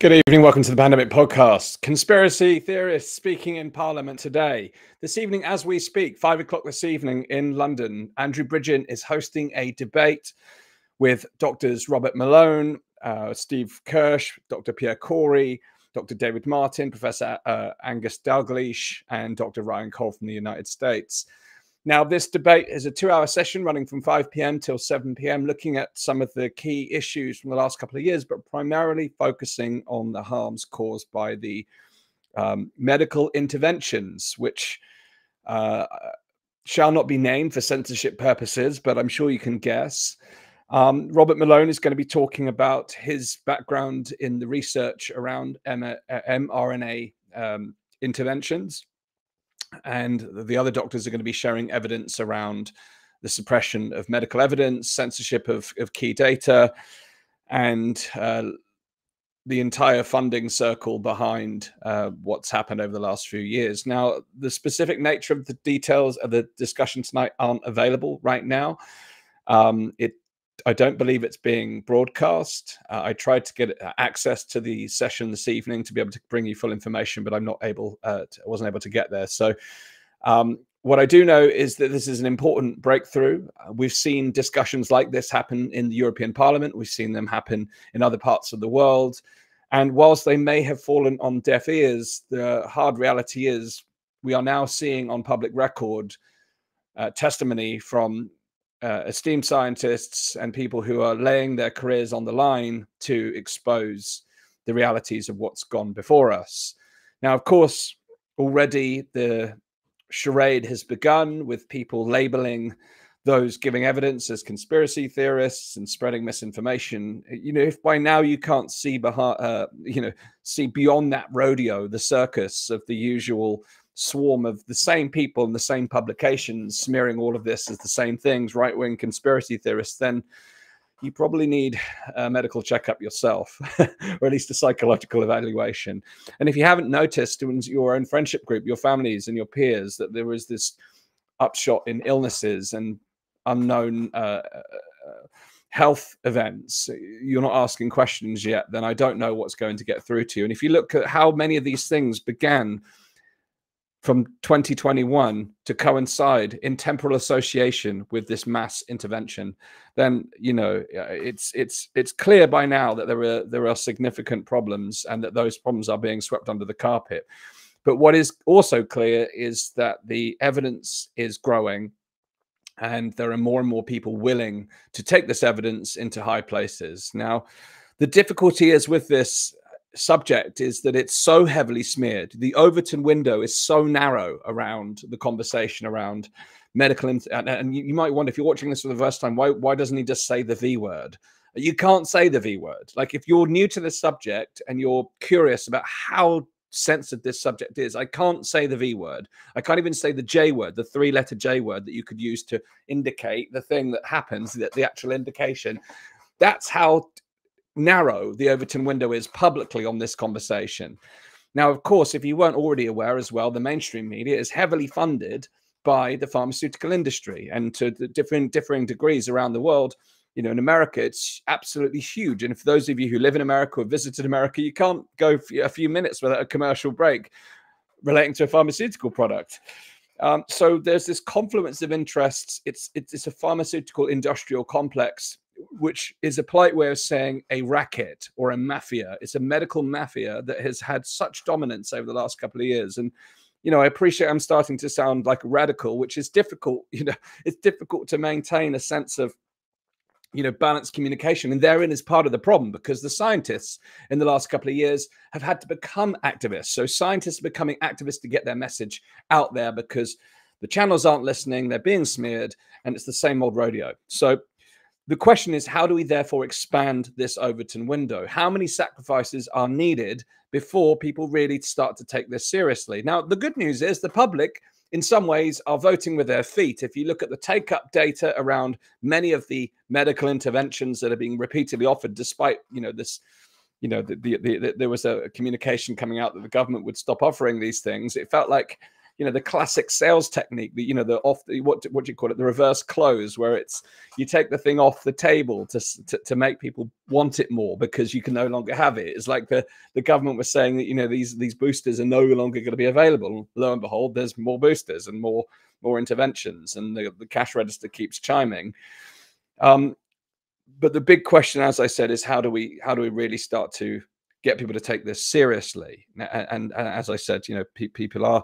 Good evening. Welcome to the Pandemic Podcast. Conspiracy theorists speaking in Parliament today. This evening, as we speak, 5 o'clock this evening in London, Andrew Bridgen is hosting a debate with Drs. Robert Malone, Steve Kirsch, Dr. Pierre Kory, Dr. David Martin, Professor Angus Dalgleish, and Dr. Ryan Cole from the United States. Now, this debate is a two-hour session running from 5 p.m. till 7 p.m, looking at some of the key issues from the last couple of years, but primarily focusing on the harms caused by the medical interventions, which shall not be named for censorship purposes, but I'm sure you can guess. Robert Malone is going to be talking about his background in the research around mRNA interventions. And the other doctors are going to be sharing evidence around the suppression of medical evidence, censorship of key data, and the entire funding circle behind what's happened over the last few years. Now, the specific nature of the details of the discussion tonight aren't available right now. I don't believe it's being broadcast. I tried to get access to the session this evening to be able to bring you full information, but I'm not able. I wasn't able to get there. So what I do know is that this is an important breakthrough. We've seen discussions like this happen in the European Parliament. We've seen them happen in other parts of the world. And whilst they may have fallen on deaf ears, the hard reality is we are now seeing on public record testimony from esteemed scientists and people who are laying their careers on the line to expose the realities of what's gone before us. Now, of course, already the charade has begun with people labeling those giving evidence as conspiracy theorists and spreading misinformation. You know, if by now you can't see behind, see beyond that rodeo, the circus of the usual swarm of the same people and the same publications smearing all of this as the same things, right-wing conspiracy theorists, then you probably need a medical checkup yourself, or at least a psychological evaluation. And if you haven't noticed in your own friendship group, your families and your peers, that there was this upshot in illnesses and unknown health events, you're not asking questions yet, then I don't know what's going to get through to you. And if you look at how many of these things began from 2021 to coincide in temporal association with this mass intervention, then you know it's clear by now that there are significant problems and that those problems are being swept under the carpet. But what is also clear is that the evidence is growing, and there are more and more people willing to take this evidence into high places. Now, the difficulty is with this subject is that it's so heavily smeared. The Overton window is so narrow around the conversation around medical, and you might wonder, if you're watching this for the first time, why doesn't he just say the V word? You can't say the V word. Like, if you're new to this subject and you're curious about how censored this subject is, I can't say the V word. I can't even say the J word, the three-letter J word that you could use to indicate the thing that happens, that the actual indication. That's how narrow the Overton window is publicly on this conversation. Now, of course, if you weren't already aware as well, the mainstream media is heavily funded by the pharmaceutical industry, and to the differing degrees around the world. You know, in America, it's absolutely huge. And if those of you who live in America or visited America, you can't go for a few minutes without a commercial break relating to a pharmaceutical product. So there's this confluence of interests. It's a pharmaceutical industrial complex, which is a polite way of saying a racket or a mafia. It's a medical mafia that has had such dominance over the last couple of years. And, you know, I appreciate I'm starting to sound like a radical, which is difficult. You know, it's difficult to maintain a sense of, you know, balanced communication. And therein is part of the problem, because the scientists in the last couple of years have had to become activists. So scientists are becoming activists to get their message out there, because the channels aren't listening, they're being smeared, and it's the same old rodeo. So the question is, how do we therefore expand this Overton window? How many sacrifices are needed before people really start to take this seriously? Now, the good news is the public, in some ways, are voting with their feet. If you look at the take-up data around many of the medical interventions that are being repeatedly offered, despite, you know, this, you know, there was a communication coming out that the government would stop offering these things. It felt like, you know, the classic sales technique, the, you know, the off the, what do you call it? The reverse close, where it's, you take the thing off the table to make people want it more because you can no longer have it. It's like the government was saying that, you know, these boosters are no longer going to be available. Lo and behold, there's more boosters and more interventions, and the cash register keeps chiming. But the big question, as I said, is how do we really start to get people to take this seriously? And as I said, you know, people are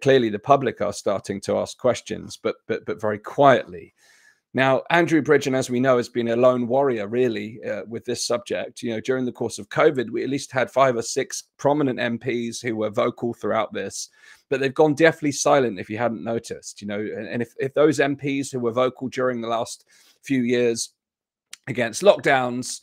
clearly, the public are starting to ask questions, but very quietly. Now, Andrew Bridgen, as we know, has been a lone warrior, really, with this subject. You know, during the course of COVID, we at least had 5 or 6 prominent MPs who were vocal throughout this, but they've gone deathly silent, if you hadn't noticed, you know. And if those MPs who were vocal during the last few years against lockdowns,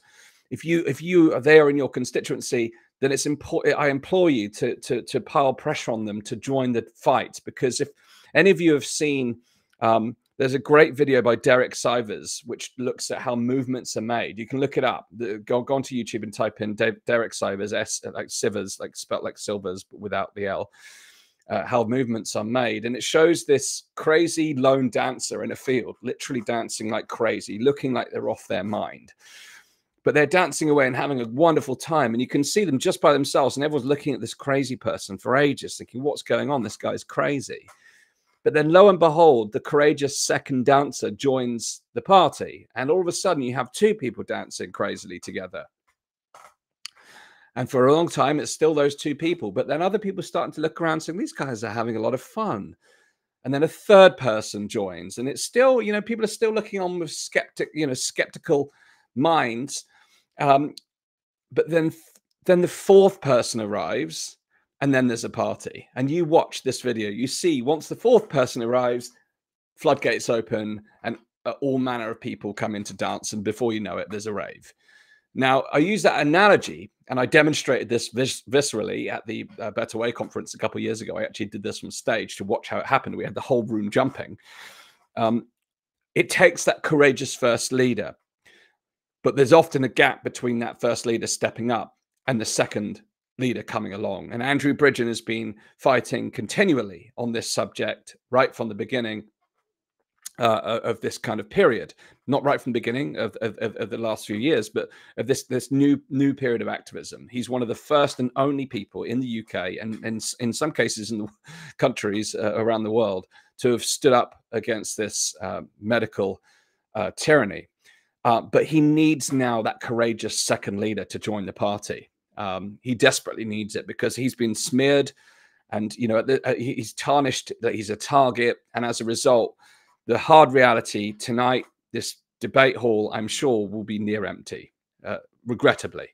if you are there in your constituency, then it's important. I implore you to pile pressure on them to join the fight, because if any of you have seen, there's a great video by Derek Sivers, which looks at how movements are made. You can look it up. Go onto YouTube and type in Derek Sivers, S like Sivers, like spelt like Silvers, but without the L, how movements are made. And it shows this crazy lone dancer in a field, literally dancing like crazy, looking like they're off their mind. But they're dancing away and having a wonderful time. And you can see them just by themselves. And everyone's looking at this crazy person for ages, thinking, what's going on? This guy's crazy. But then lo and behold, the courageous second dancer joins the party. And all of a sudden, you have 2 people dancing crazily together. And for a long time, it's still those 2 people. But then other people starting to look around saying, these guys are having a lot of fun. And then a third person joins. And it's still, you know, people are still looking on with skeptical minds. But then the 4th person arrives. And then there's a party, and you watch this video, you see once the 4th person arrives, floodgates open and all manner of people come in to dance. And before you know it, there's a rave. Now, I use that analogy, and I demonstrated this viscerally at the Better Way Conference a couple of years ago. I actually did this from stage to watch how it happened. We had the whole room jumping. It takes that courageous first leader, but there's often a gap between that first leader stepping up and the second leader coming along. And Andrew Bridgen has been fighting continually on this subject right from the beginning of this kind of period, not right from the beginning of the last few years, but of this new period of activism. He's one of the first and only people in the UK, and in some cases in the countries around the world, to have stood up against this medical tyranny. But he needs now that courageous second leader to join the party. He desperately needs it, because he's been smeared, and, you know, he's tarnished that he's a target. And as a result, the hard reality tonight, this debate hall, I'm sure, will be near empty, regrettably,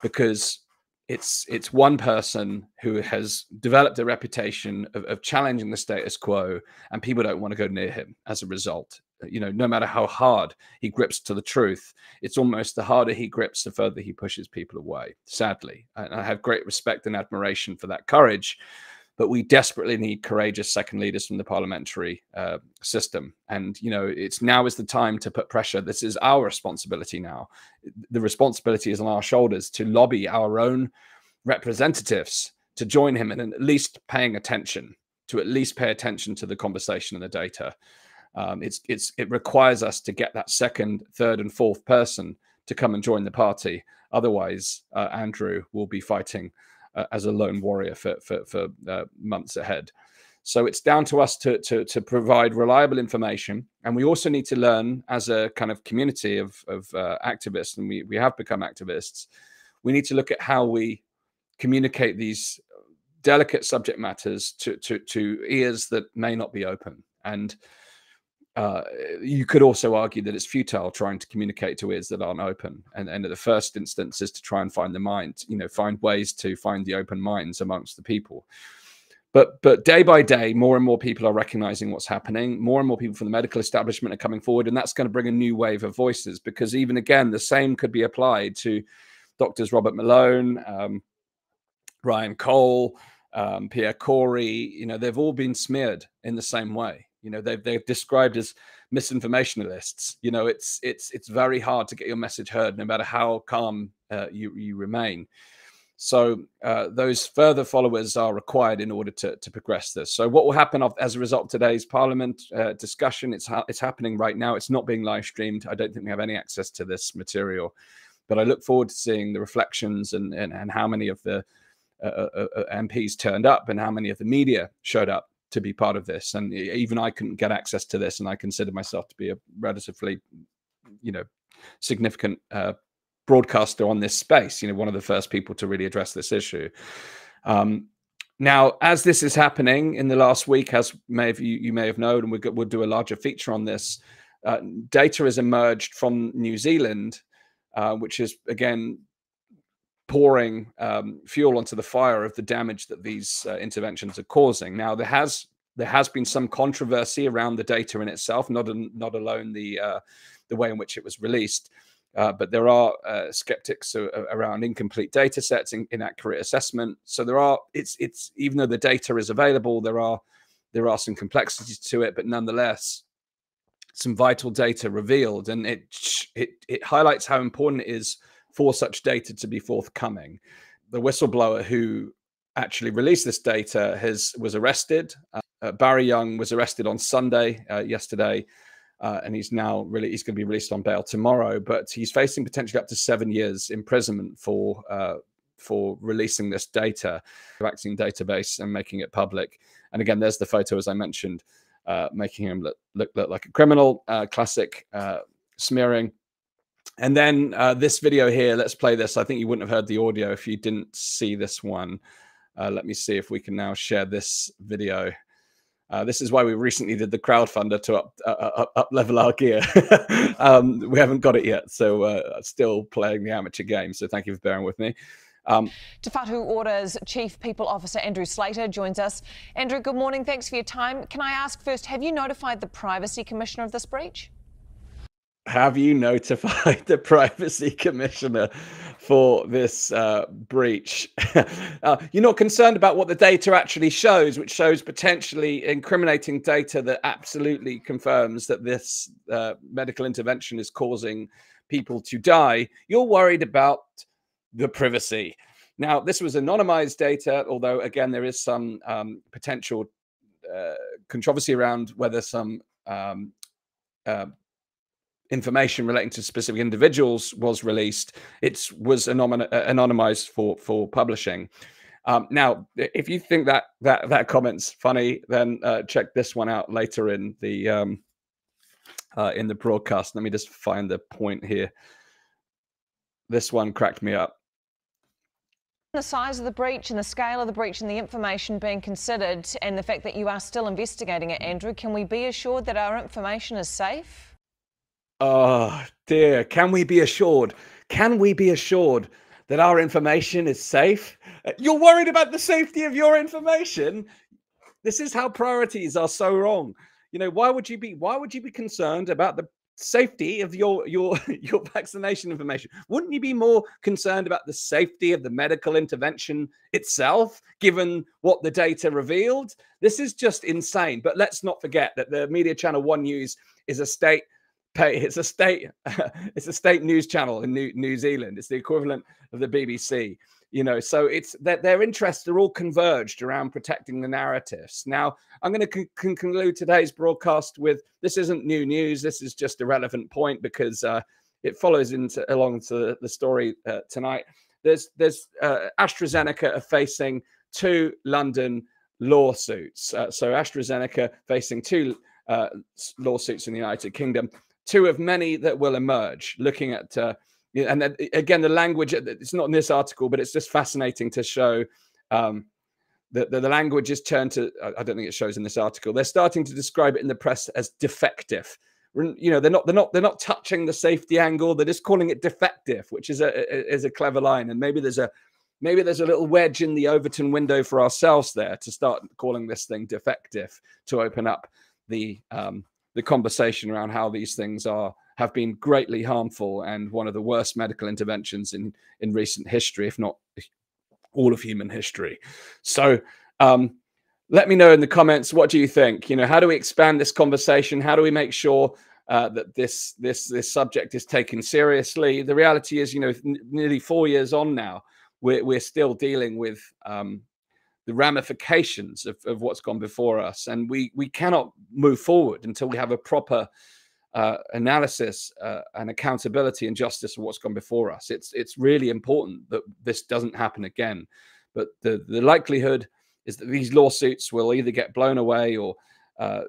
because it's one person who has developed a reputation of challenging the status quo, and people don't want to go near him as a result. You know, no matter how hard he grips to the truth, it's almost the harder he grips, the further he pushes people away, sadly. And I have great respect and admiration for that courage, but we desperately need courageous second leaders from the parliamentary system. And, you know, now is the time to put pressure. This is our responsibility now. The responsibility is on our shoulders to lobby our own representatives to join him in at least pay attention to the conversation and the data. It requires us to get that second, third, and 4th person to come and join the party. Otherwise, Andrew will be fighting as a lone warrior for months ahead. So it's down to us to provide reliable information, and we also need to learn as a kind of community of activists, and we have become activists. We need to look at how we communicate these delicate subject matters to ears that may not be open. And you could also argue that it's futile trying to communicate to ears that aren't open. And at the first instance is to try and find the mind, you know, find ways to find the open minds amongst the people. But day by day, more and more people are recognizing what's happening. More and more people from the medical establishment are coming forward, and that's going to bring a new wave of voices, because even again, the same could be applied to doctors Robert Malone, Ryan Cole, Pierre Kory. You know, they've all been smeared in the same way. You know, they're described as misinformationalists. You know, it's very hard to get your message heard, no matter how calm you remain. So those further followers are required in order to progress this. So what will happen as a result of today's Parliament discussion, it's happening right now. It's not being live streamed. I don't think we have any access to this material. But I look forward to seeing the reflections and how many of the MPs turned up and how many of the media showed up to be part of this. And even I couldn't get access to this, and I consider myself to be a relatively, you know, significant broadcaster on this space, you know, one of the first people to really address this issue. Now, as this is happening in the last week, as you may have known, and we'll do a larger feature on this, data has emerged from New Zealand, which is, again, pouring fuel onto the fire of the damage that these interventions are causing. Now, there has been some controversy around the data in itself, not alone the way in which it was released. But there are skeptics around incomplete data sets, inaccurate assessment. So there are, even though the data is available, there are some complexities to it, but nonetheless, some vital data revealed. And it highlights how important it is for such data to be forthcoming. The whistleblower who actually released this data was arrested. Barry Young was arrested on Sunday, yesterday. And he's going to be released on bail tomorrow, but he's facing potentially up to 7 years imprisonment for releasing this data, the vaccine database, and making it public. And again, there's the photo, as I mentioned, making him look like a criminal, classic smearing. And then this video here, let's play this. I think you wouldn't have heard the audio if you didn't see this one. Let me see if we can now share this video. This is why we recently did the crowdfunder to up level our gear. We haven't got it yet, so still playing the amateur game. So thank you for bearing with me. Te Whatu Orders Chief People Officer Andrew Slater joins us. Andrew, good morning. Thanks for your time. Can I ask first, have you notified the Privacy Commissioner of this breach? Have you notified the Privacy Commissioner for this breach? You're not concerned about what the data actually shows, which shows potentially incriminating data that absolutely confirms that this medical intervention is causing people to die. You're worried about the privacy. Now, this was anonymized data, although, again, there is some potential controversy around whether some information relating to specific individuals was released. It was anonymized for publishing. Now, if you think that comment's funny, then check this one out later in the broadcast. Let me just find the point here. This one cracked me up. The size of the breach and the scale of the breach and the information being considered, and the fact that you are still investigating it, Andrew, can we be assured that our information is safe? Oh dear, can we be assured? Can we be assured that our information is safe? You're worried about the safety of your information? This is how priorities are so wrong. You know, why would you be concerned about the safety of your vaccination information? Wouldn't you be more concerned about the safety of the medical intervention itself, given what the data revealed? This is just insane. But let's not forget that the media Channel One News is a state it's a state news channel in New Zealand. It's the equivalent of the BBC, you know, so it's that their interests are all converged around protecting the narratives. Now, I'm going to conclude today's broadcast with, this isn't new news. This is just a relevant point because it follows along to the story tonight. There's AstraZeneca are facing two London lawsuits. So AstraZeneca facing two lawsuits in the United Kingdom, two of many that will emerge, looking at, and then, again, the language, it's not in this article, but it's just fascinating to show that the language is turned to, I don't think it shows in this article, they're starting to describe it in the press as defective. You know, they're not touching the safety angle, they're just calling it defective, which is a clever line. And maybe there's a little wedge in the Overton window for ourselves there to start calling this thing defective, to open up the conversation around how these things have been greatly harmful and one of the worst medical interventions in recent history, if not all of human history. So let me know in the comments, what do you think? You know, how do we expand this conversation? How do we make sure that this subject is taken seriously? The reality is, you know, nearly 4 years on now, we're still dealing with the ramifications of what's gone before us. And we cannot move forward until we have a proper analysis and accountability and justice of what's gone before us. It's really important that this doesn't happen again. But the likelihood is that these lawsuits will either get blown away or,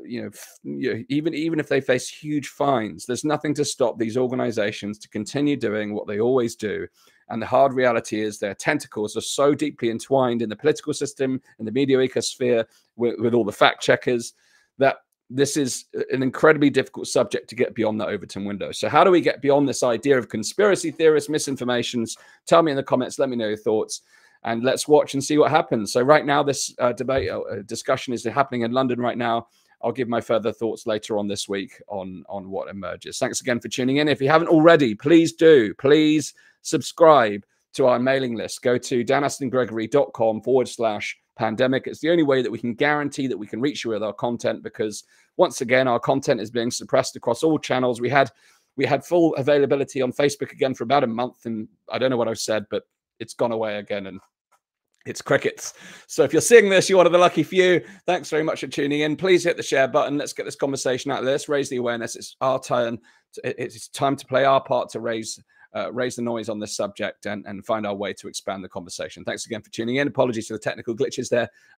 even if they face huge fines, there's nothing to stop these organizations to continue doing what they always do. And the hard reality is their tentacles are so deeply entwined in the political system and the media ecosphere with all the fact checkers that this is an incredibly difficult subject to get beyond the Overton window. So how do we get beyond this idea of conspiracy theorists, misinformations? Tell me in the comments, let me know your thoughts. And let's watch and see what happens. So right now, this debate discussion is happening in London right now. I'll give my further thoughts later on this week on what emerges. Thanks again for tuning in. If you haven't already, please do. Please subscribe to our mailing list. Go to danastingregory.com/pandemic. It's the only way that we can guarantee that we can reach you with our content, because once again, our content is being suppressed across all channels. We had full availability on Facebook again for about a month, and I don't know what I've said, but it's gone away again, and it's crickets. So if you're seeing this, you're one of the lucky few. Thanks very much for tuning in. Please hit the share button. Let's get this conversation out. Let's raise the awareness. It's our turn. It's time to play our part to raise the noise on this subject and find our way to expand the conversation. Thanks again for tuning in. Apologies for the technical glitches there.